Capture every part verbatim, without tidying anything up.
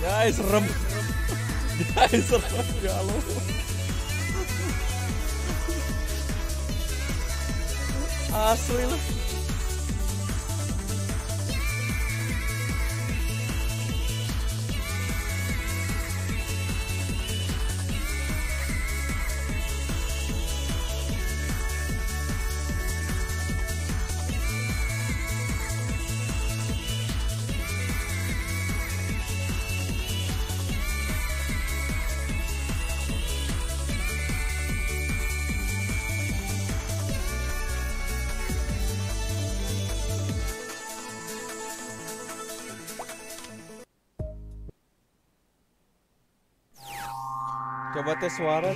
Guys, rem. Guys, rem galau. Asli lah. Coba tes suara.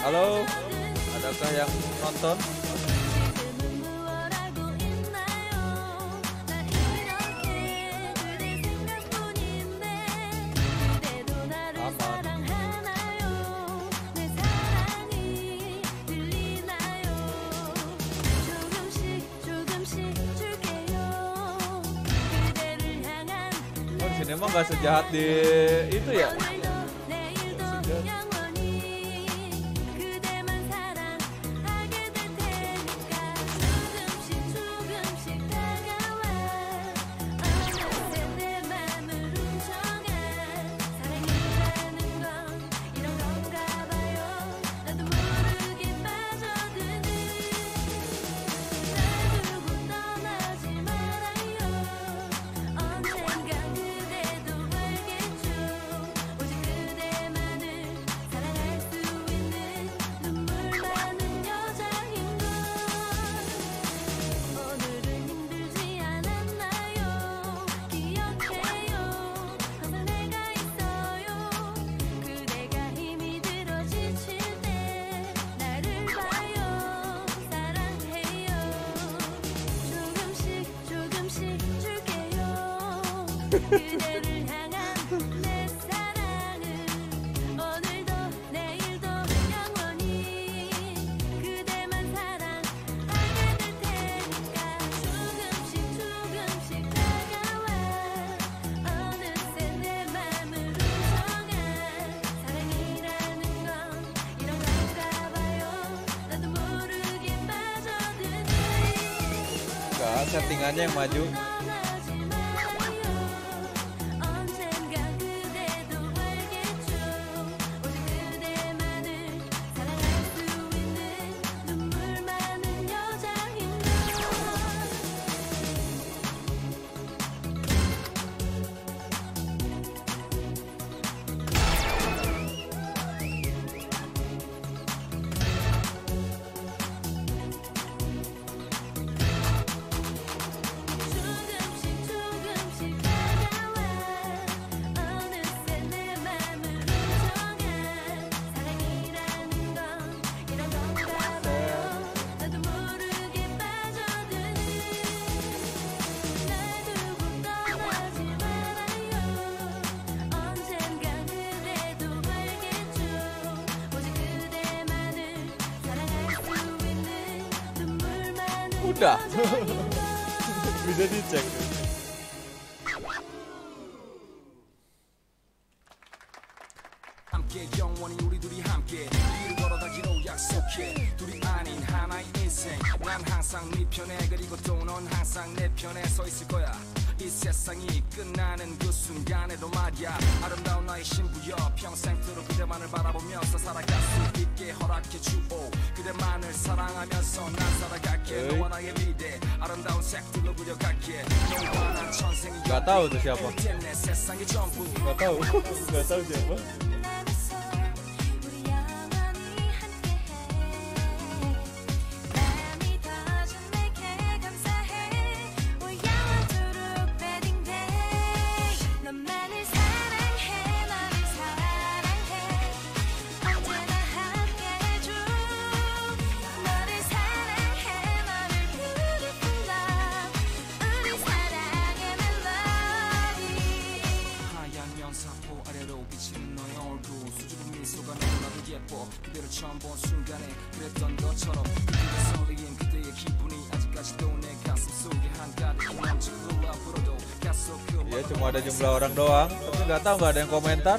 Halo, adakah yang nonton? Oh, di sini emang gak sejahat di itu ya? 그대를 향한 내 사랑은 오늘도 내일도 영원히 그대만 사랑하게 될 테니까 조금씩 조금씩 다가와 어느새 내 맘을 운정한 사랑이라는 건 이런 건가 봐요 나도 모르게 빠져드는 자, 세팅하냐, maju udah bisa dicek 이 세상이 끝나는 그 순간에도 말이야 아름다운 나의 신부여 평생토록 그대만을 바라보면서 살아갈 수 있게 허락해 주오 그대만을 사랑하면서 난 살아갈게 너와 나의 미래 아름다운 색들로 그려갈게 너와 난 천생이 연결된 내 세상이 전부 나 타오 나 타오 제발 hey 처음 본 순간에 그랬던 것처럼 그때 설레인 그때의 기분이 아직까지도 내 가슴 속에 한가득 남자로 앞으로도 계속 그만. Ya cuma ada jumlah orang doang, tapi nggak tahu nggak ada yang komentar.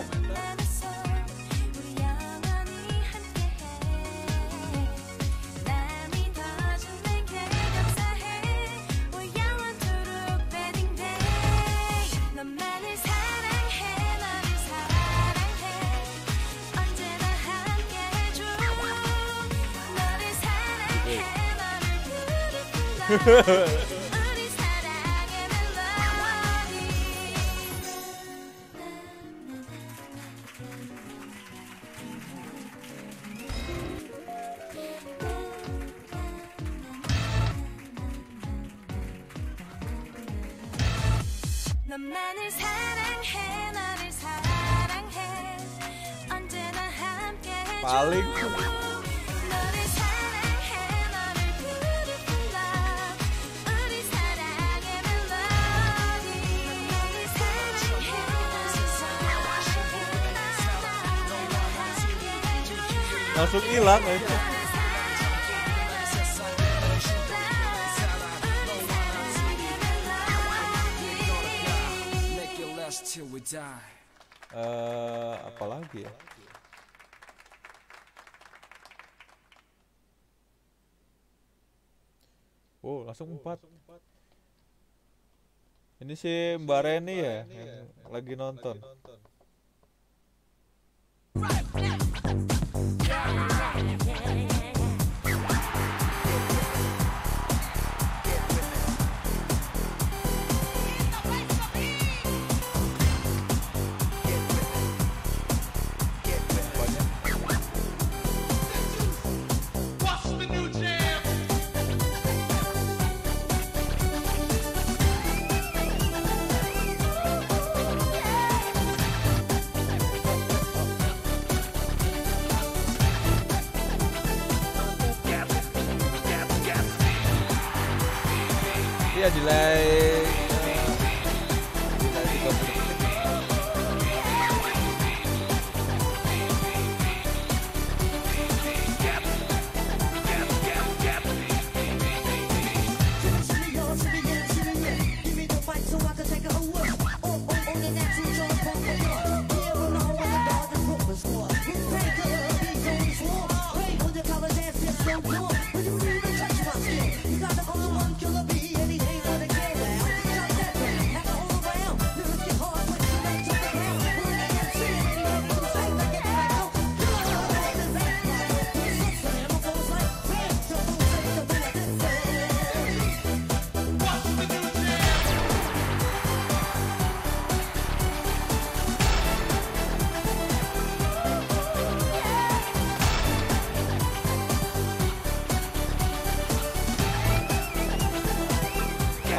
나만을 사랑해, 나를 사랑해. 언제나 함께 해줘. Langsung hilang itu. Uh, apa lagi ya? Wow, langsung empat. Ini si Mbak Reni ya, yang lagi nonton. Ya delay delay tiga puluh detik.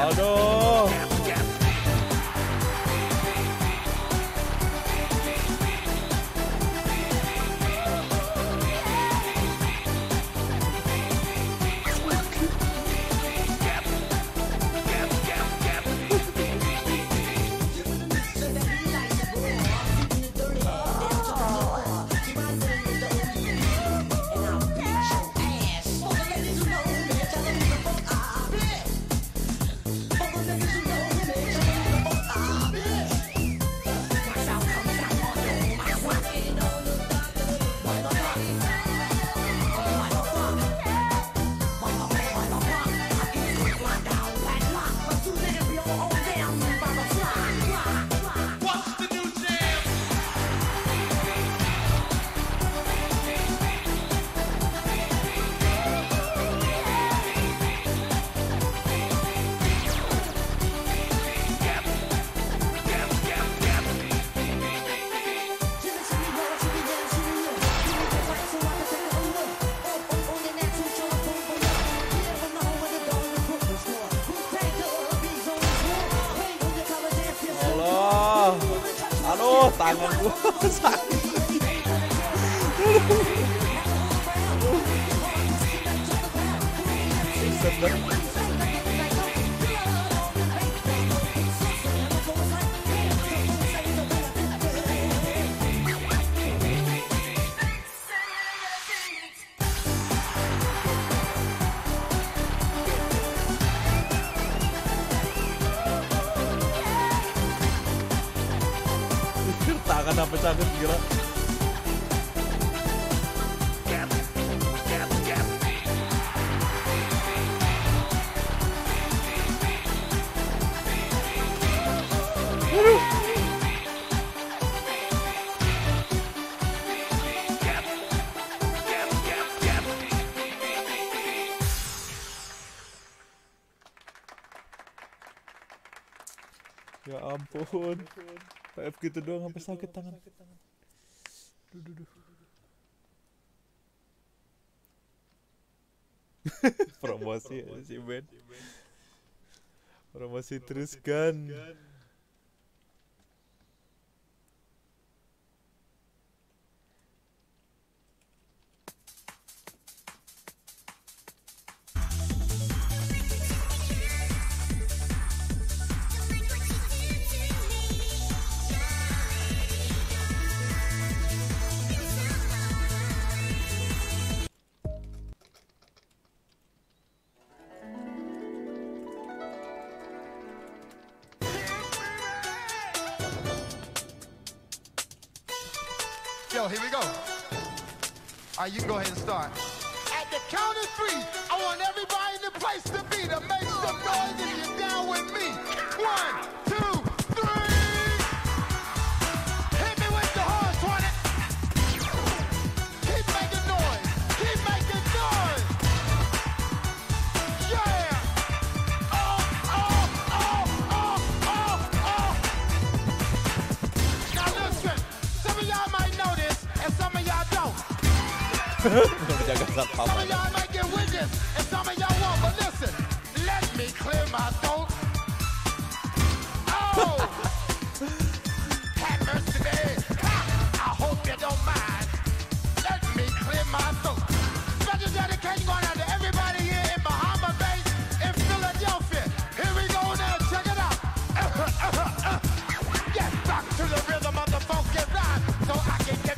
Aduh. Tangan gua sakit. Nakakatapos-tapos gira. Ya ampun. F gitu doang sampai sakit tangan. Duh, duh, duh. Promosi si Ben. Promosi terus kan. Yo, here we go. All right, you can go ahead and start. At the count of three, I want everybody in the place to be to make some noise if you're down with me. One, two, three. Hit me with the horse, want it? Keep making noise. Keep making noise. Yeah. Oh, oh, oh, oh, oh, oh. Now listen, some of y'all might know this. And some of y'all don't. Some of y'all might get witness, and some of y'all won't. But listen, let me clear my throat. Oh, have mercy, man. I hope you don't mind. Let me clear my throat. Special dedication going out to everybody here in Bahama Bay, in Philadelphia. Here we go now. Check it out. Get back to the rhythm of the funky rhyme, so I can get.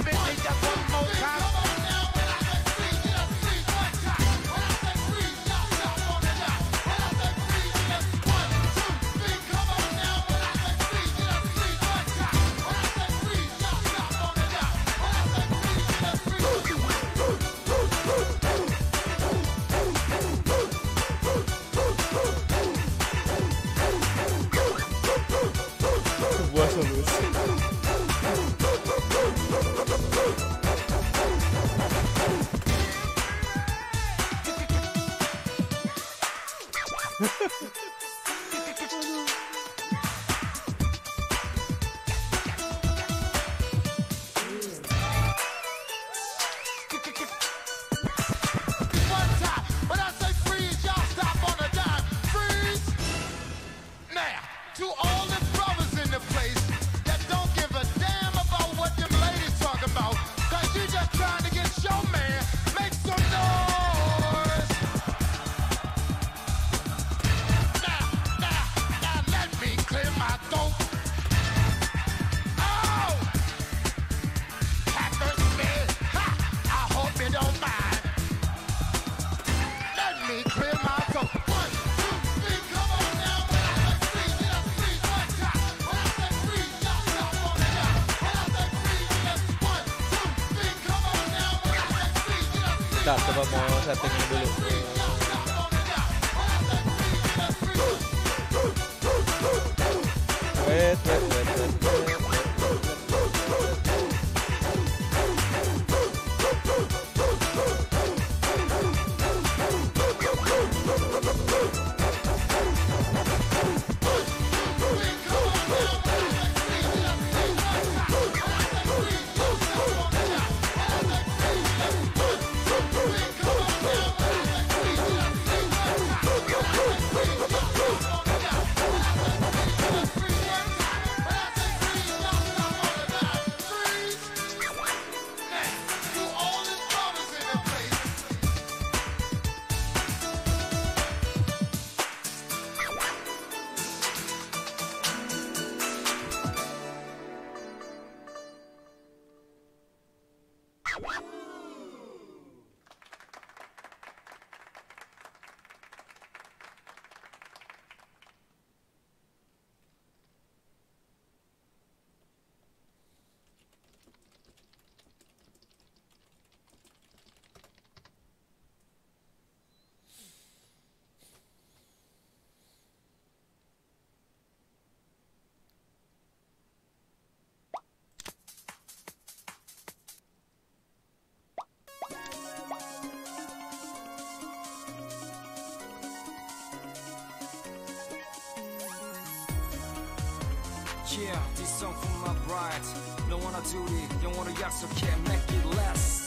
Tak, coba mau setting dulu. Wait, wait, wait, wait. Yeah, this song for my bride. No wanna do it, don't wanna 약속해, make it less.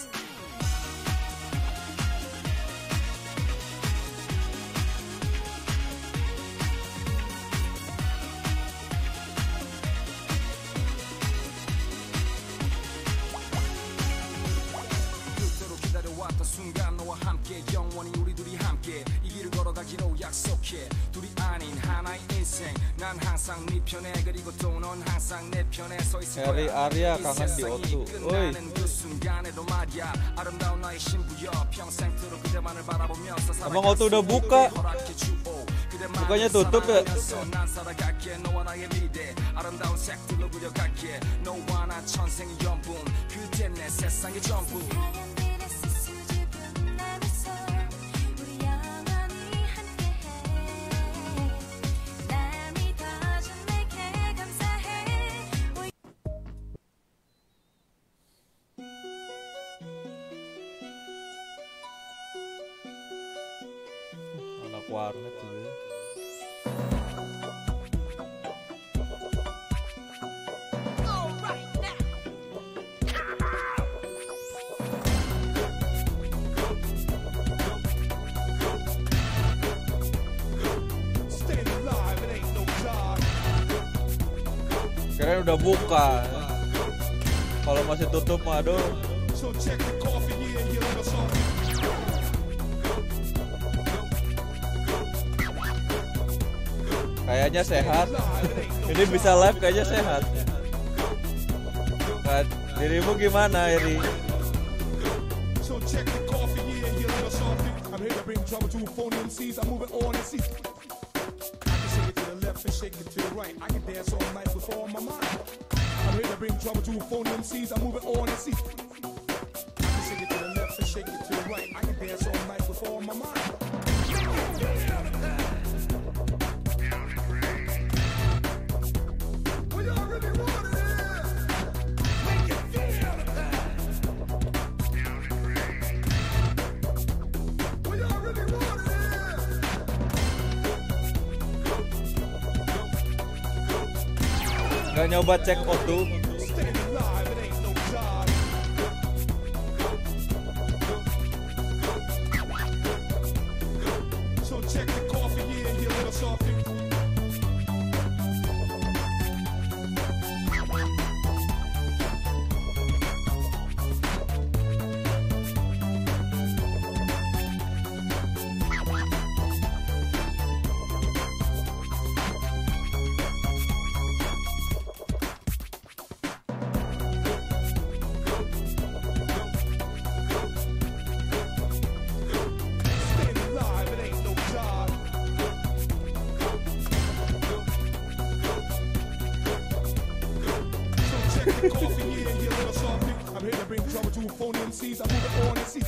순간 너와 함께 영원히 우리 둘이 함께 이 길을 걸어가기로 약속해 둘이 아닌 하나의 인생 난 항상 네 편에 그리고 또 넌 항상 내 편에 서 있을 거야 이 세상이 끝나는 그 순간에도 말이야 아름다운 나의 신부여 평생토록 그대만을 바라보면서 살아가서 우리를 허락해주오 그대만을 사랑하면서 난 살아갈게 너와 나의 미래 아름다운 색들로 그려갈게 너와 나 천생의 연분 그대 내 세상의 전부 warnet tuh. Keren udah buka. Kalau masih tutup mah aduh. Kayaknya sehat. Ini bisa live kayaknya sehat. Nah, dirimu gimana, Iri? Gak nyoba cek O two. I'm here to bring trouble to phony M Cs. I move it on and see.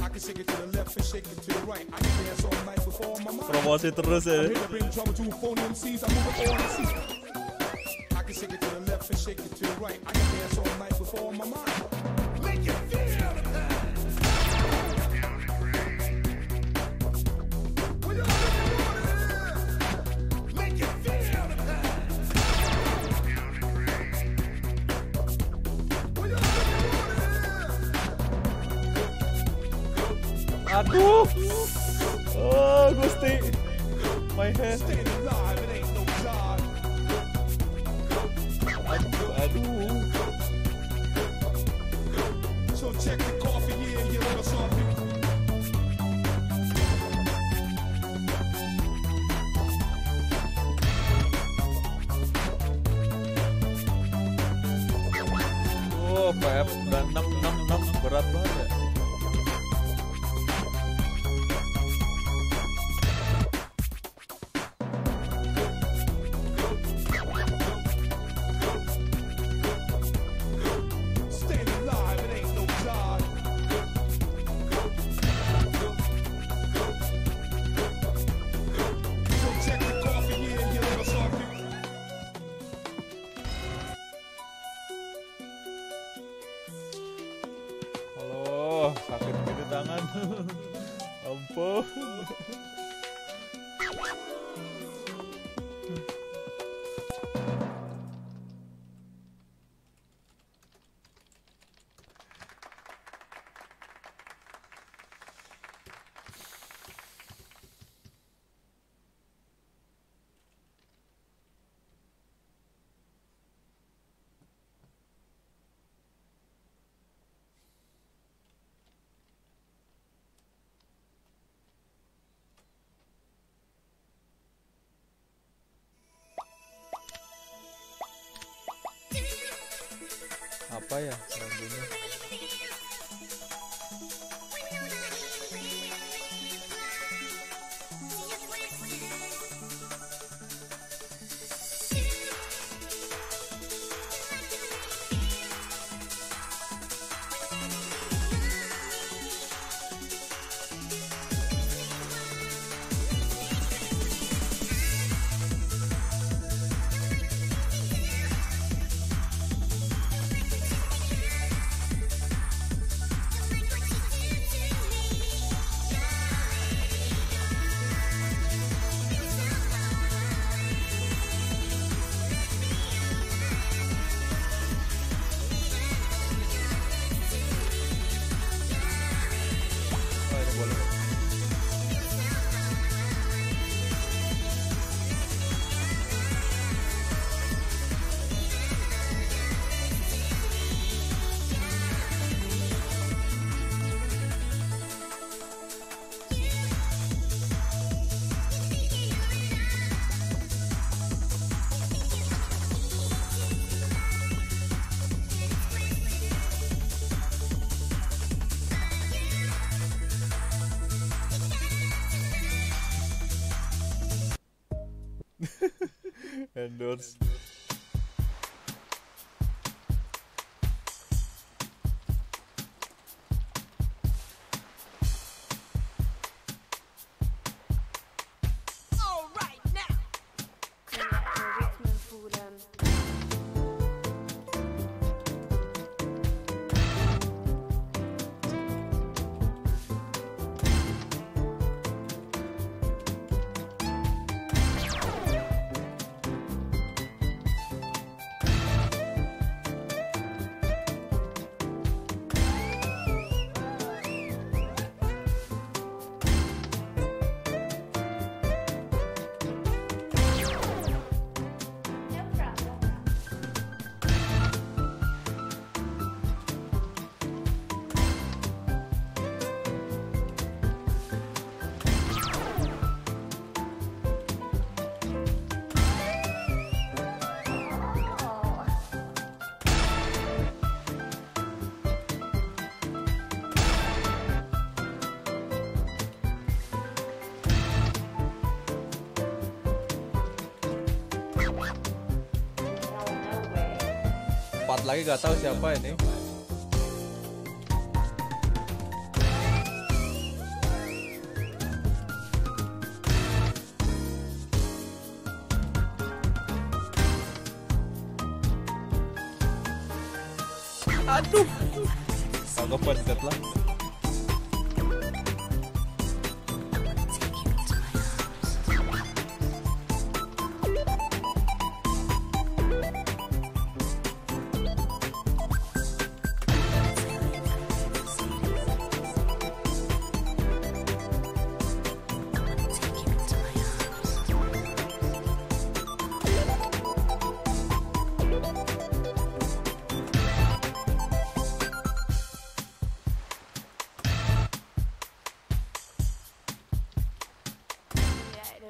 I can shake it to the left and shake it to the right. I can dance all night before my mind. Promosi terus ya. I'm here to bring trouble to phony M Cs. I move it on and see. I can shake it to the left and shake it to the right. I can dance all night before my mind. Make it feel the pain. Aduh, oh Gusti, my head. Aduh, aduh. So check the coffee here, you little something. Oh, P F udah enam enam enam berat banget. Ya. Sakit di tangan, ampun. apa ya lagunya? Endorse. All right, now. Empat lagi gak tahu siapa ini. Aduh, agak pedet lah.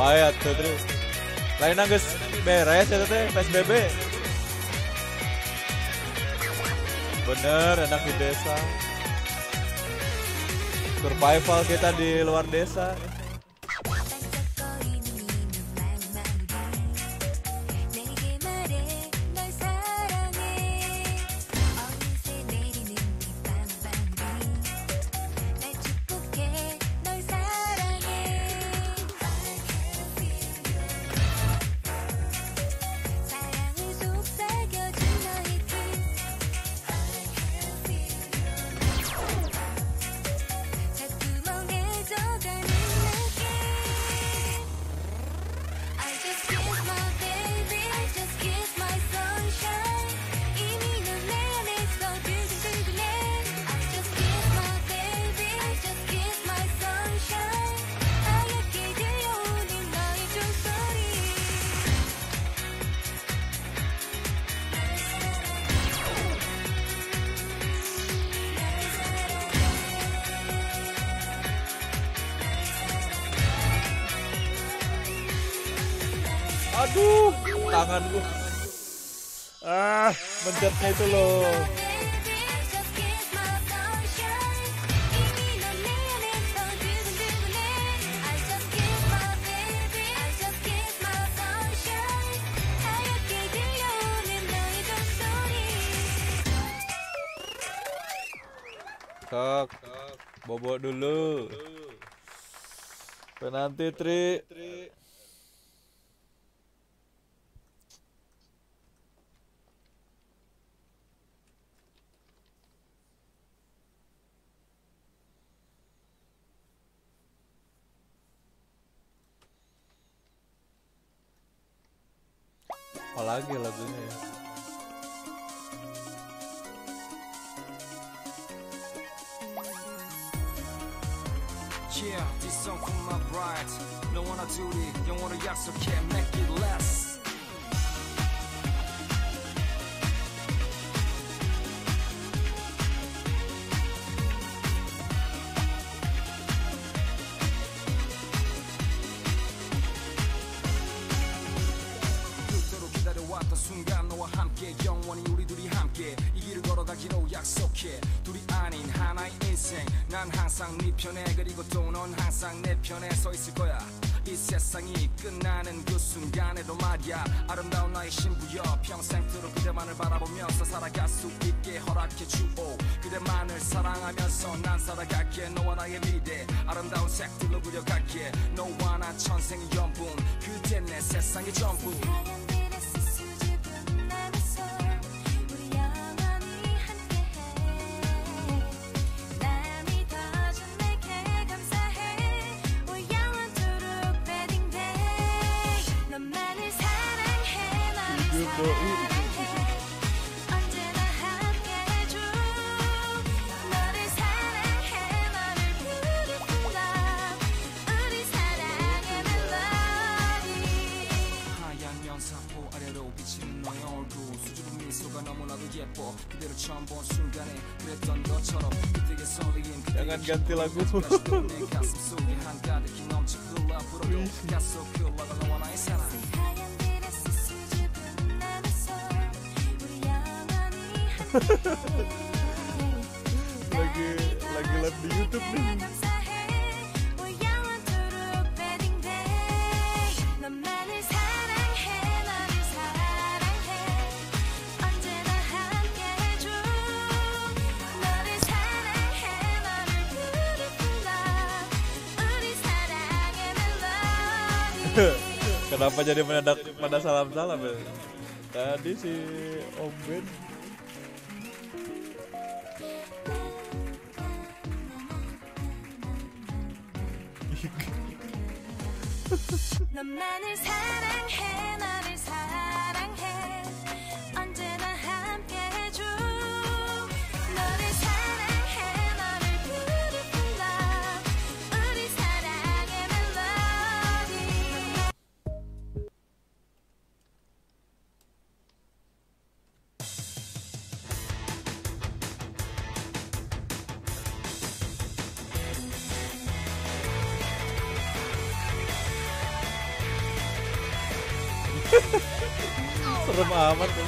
Bayat tuh terus. Lainnya guys beres ya teh P S B B. Bener enak di desa. Survival kita di luar desa. Aduh, tanganku. Ah, mencetnya itu loh. Kok, Kok. Bobo dulu. Penanti Tri. Apa lagi lagunya ya? Yeah, this song for my bride. No wanna do it, no wanna 약속 can't make it less. 영원히 우리 둘이 함께 이 길을 걸어가기로 약속해 둘이 아닌 하나의 인생 난 항상 네 편에 그리고 또 넌 항상 내 편에 서 있을 거야 이 세상이 끝나는 그 순간에도 말이야 아름다운 나의 신부여 평생토록 그대만을 바라보면서 살아갈 수 있게 허락해 주오 그대만을 사랑하면서 난 살아갈게 너와 나의 미래 아름다운 색들로 그려갈게 너와 나 천생의 연분 그대 내 세상의 전부 Jangan ganti lagu. lagi lagi live di YouTube nih. Kenapa jadi mendadak pada salam-salam ya? Tadi si Om Ben Serem amat tuh.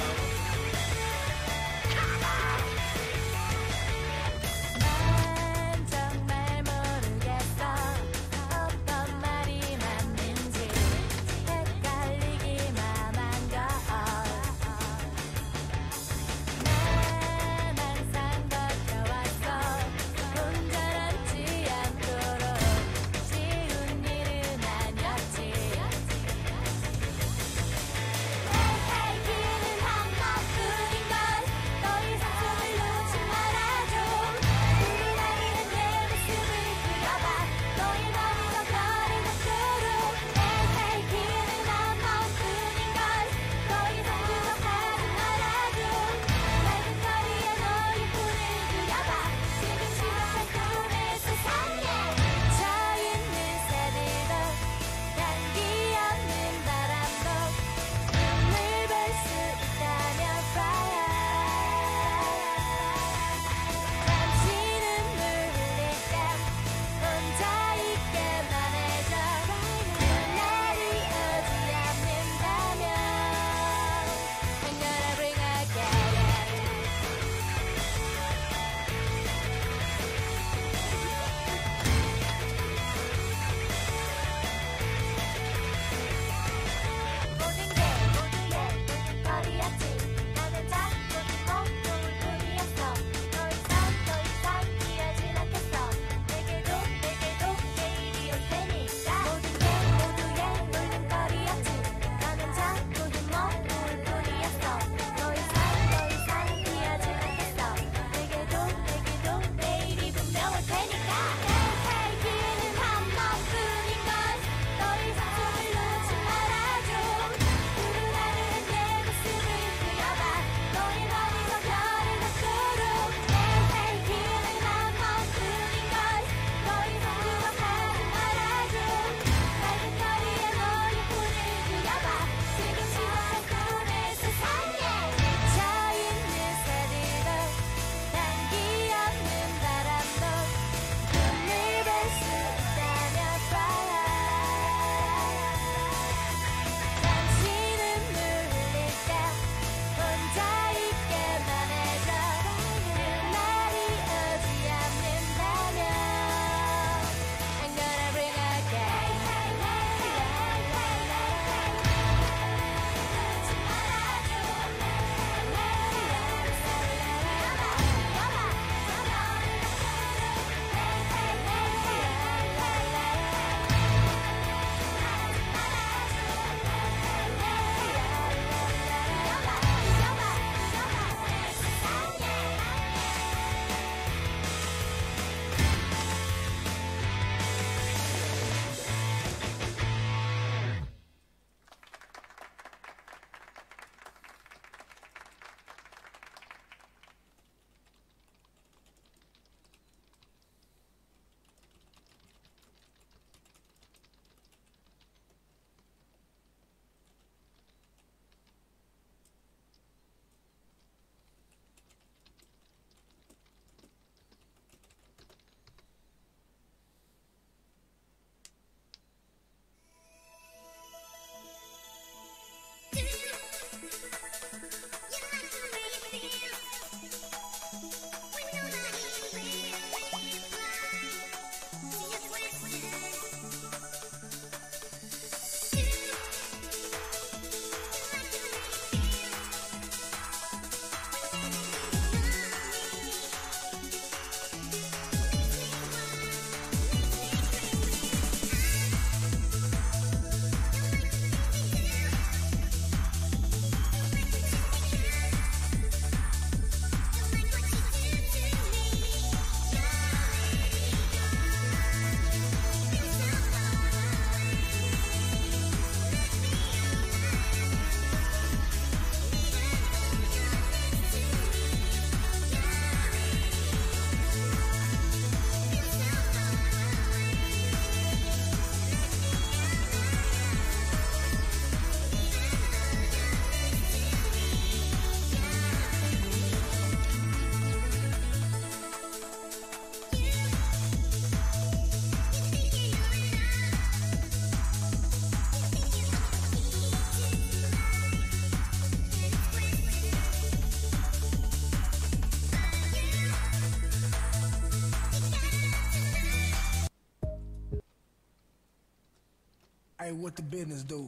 Hey, what the business do?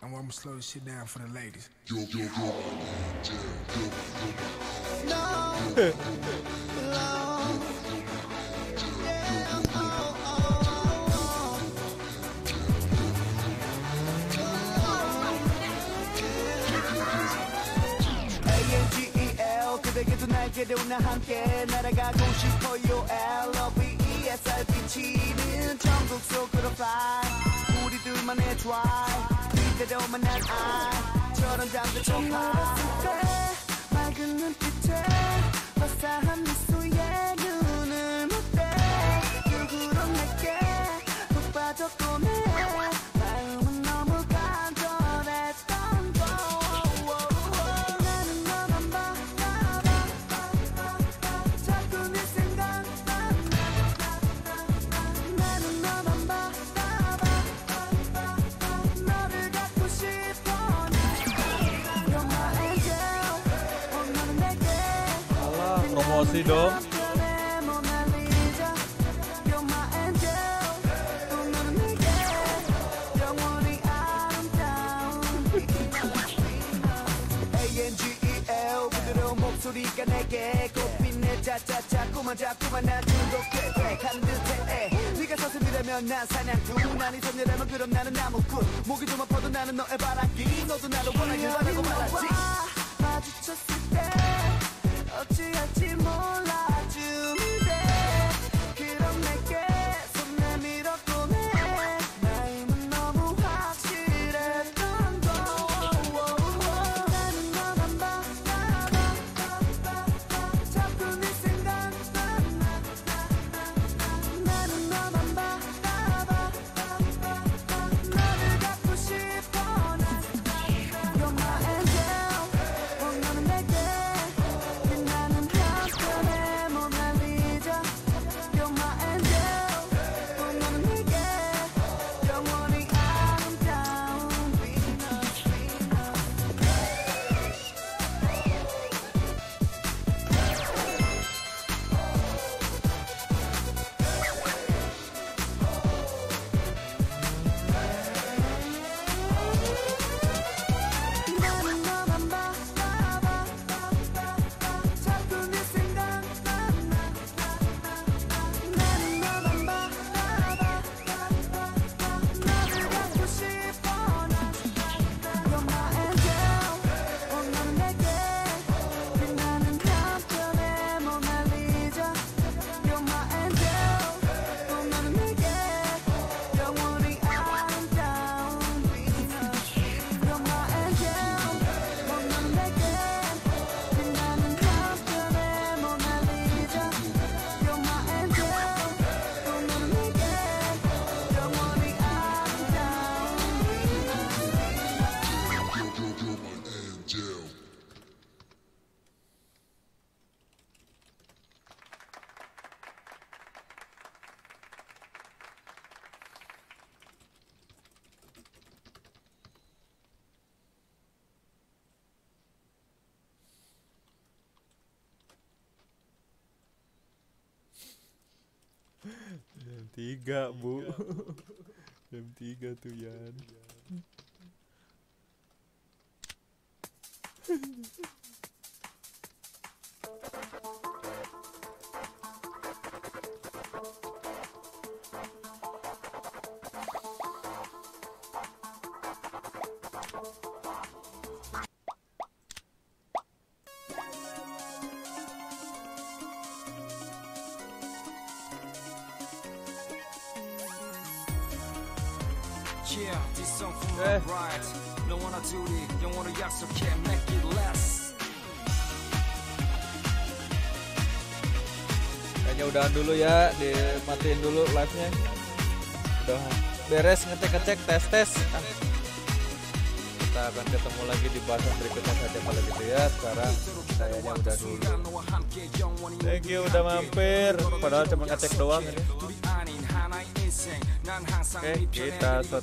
I'm, I'm gonna slow this shit down for the ladies. Yo, yo, yo. No. 그대게도 날개를 함께 날아가고 싶어요 L O V E S I P T는 전국 속으로 fly 우리 둘만의 drive 이대로만 난 I 저런 잠들 좀 봐 맑은 눈빛에 화사한 미소에 눈을 못대 누구로 내게 푹 빠져 꼬매 promosi dong. 어찌할지 몰라주면 돼 그럼 내게 손 내밀어 보내 나의 힘은 너무 확실했던 거 나는 너만 봐 자꾸 네 생각만 나는 너만 봐 너를 갖고 싶어 You're my angel 꼭 너는 내게 Jam tiga bu, jam tiga tuh Yan. Yeah, this song for my bride. No one to do it. You want to 약속해, make it less. Kayaknya udahan dulu ya, dimatiin dulu live-nya. Udah beres ngecek-ngecek, tes-tes. Ah. Kita akan ketemu lagi di bahasan berikutnya saja kalau gitu ya. Sekarang kayaknya udah dulu. Thank you udah mampir. Padahal cuma ngecek doang ini. Oke, kita